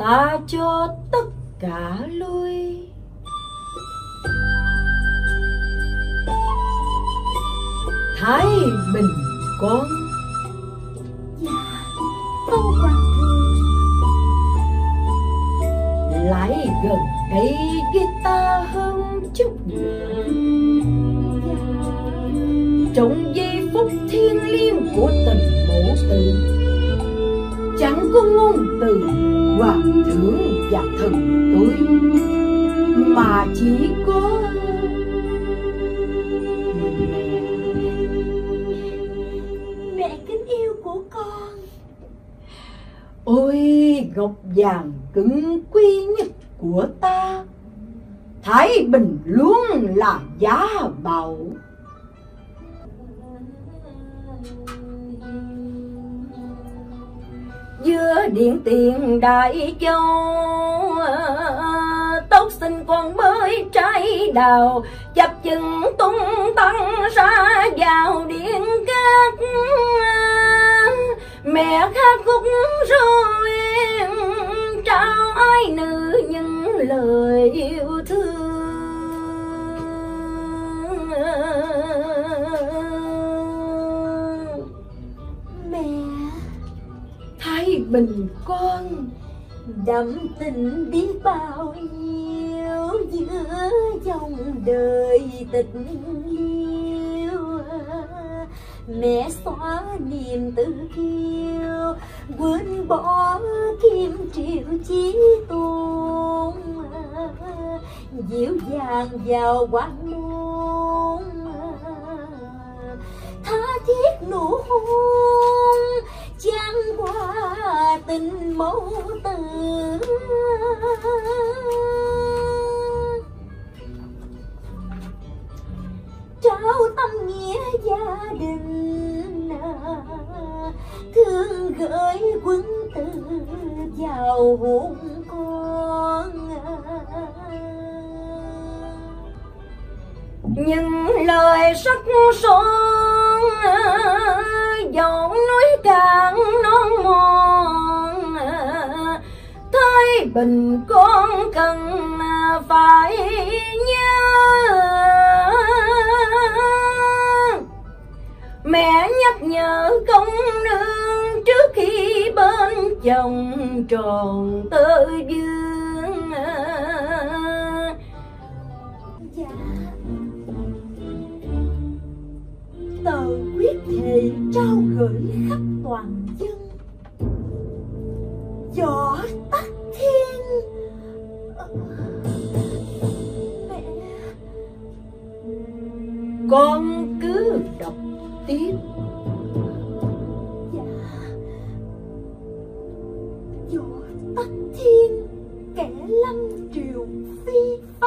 ta cho tất cả lui. Thái bình con. Dạ, tâu quan thương. Lại gần cây guitar hơn chút nữa. Dạ. Trong giây phút thiêng liêng của tình mẫu tử, chẳng có ngôn từ hoàng thượng và thần tôi, mà chỉ có mẹ kính yêu của con. Ôi ngọc vàng cứng quý nhất của ta, thái bình luôn là giá báu. Giữa điện tiền Đại Châu, tóc xinh còn mới trái đào, chập chừng tung tăng ra vào điện cát. Mẹ khát khúc rồi trao ai nữ những lời yêu thương. Mẹ Thái bình con đậm tình biết bao nhiêu giữa dòng đời tình yêu. Mẹ xóa niềm tự kiêu, quên bỏ kim triệu chí tôn, dịu dàng vào quan môn tha thiết nụ hôn, chẳng qua tình mẫu tử. Trao tâm nghĩa gia đình, thương gửi quân tử vào hôn con. Những lời sắc son dòng núi càng non mòn, thái bình con cần phải nhớ. Mẹ nhắc nhở công nương trước khi bên chồng tròn tơ dương. Dạ. Tờ quyết thề trao gửi khắp toàn dân, gió tắt thiên. Mẹ, con cứ đọc tiếp. Dạ. Gió tắt thiên, kẻ lâm triều phi pháp.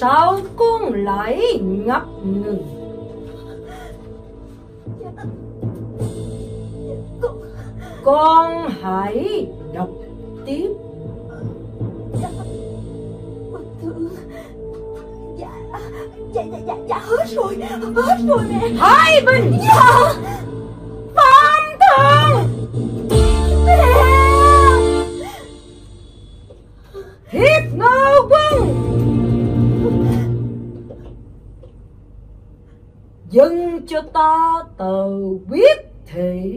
Sao con lại ngập ngừng? Con hãy đọc tiếp. Dạ, hết rồi mẹ. Thái bình dạ. Phạm thượng mẹ. Thiết Ngô Quân. cho ta từ biết thị.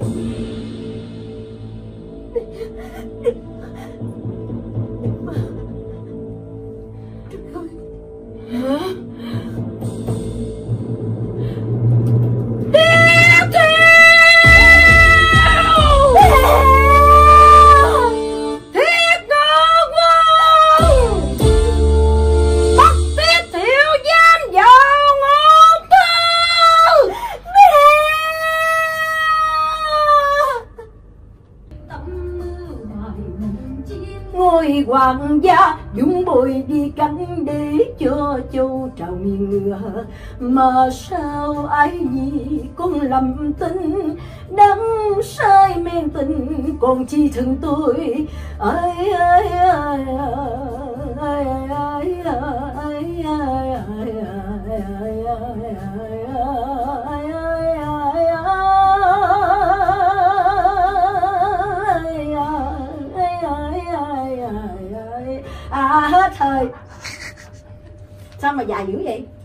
Ngôi hoàng gia dũng bụi đi cánh để cho châu trào miền ngựa, mà sao ai gì con lầm tin đắm say men tình còn chi thân tôi. Ai ai ai ai ai ai ai à, hết thời. Sao mà dài dữ vậy?